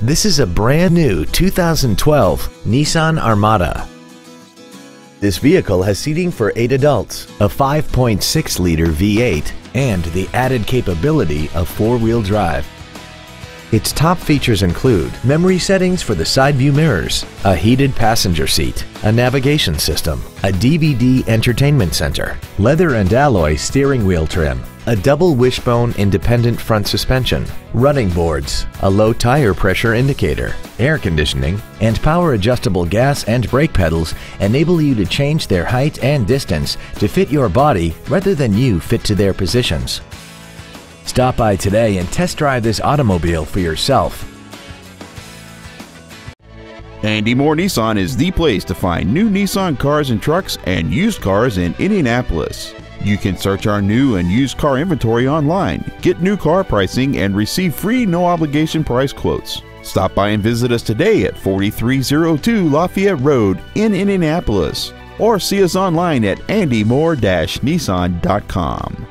This is a brand new 2012 Nissan Armada. This vehicle has seating for 8 adults, a 5.6-liter V8, and the added capability of 4-wheel drive. Its top features include memory settings for the side view mirrors, a heated passenger seat, a navigation system, a DVD entertainment center, leather and alloy steering wheel trim, a double wishbone independent front suspension, running boards, a low tire pressure indicator, air conditioning, and power adjustable gas and brake pedals enable you to change their height and distance to fit your body rather than you fit to their positions. Stop by today and test drive this automobile for yourself. Andy Mohr Nissan is the place to find new Nissan cars and trucks and used cars in Indianapolis. You can search our new and used car inventory online, get new car pricing, and receive free no-obligation price quotes. Stop by and visit us today at 4302 Lafayette Road in Indianapolis, or see us online at andymohr-nissan.com.